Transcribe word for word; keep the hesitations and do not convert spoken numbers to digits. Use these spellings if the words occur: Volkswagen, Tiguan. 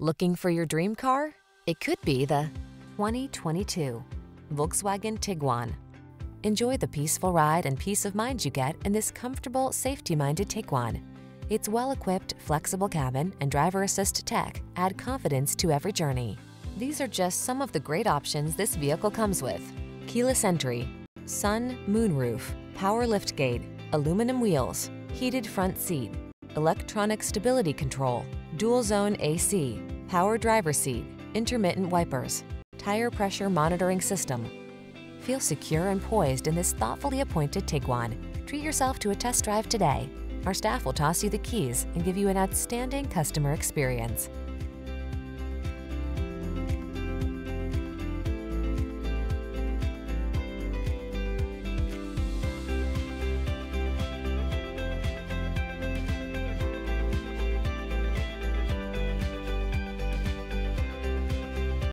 Looking for your dream car? It could be the twenty twenty-two Volkswagen Tiguan. Enjoy the peaceful ride and peace of mind you get in this comfortable, safety-minded Tiguan. Its well-equipped, flexible cabin and driver assist tech add confidence to every journey. These are just some of the great options this vehicle comes with: keyless entry, sun, moonroof, power liftgate, aluminum wheels, heated front seat, electronic stability control, dual zone A C, power driver seat, intermittent wipers, tire pressure monitoring system. Feel secure and poised in this thoughtfully appointed Tiguan. Treat yourself to a test drive today. Our staff will toss you the keys and give you an outstanding customer experience.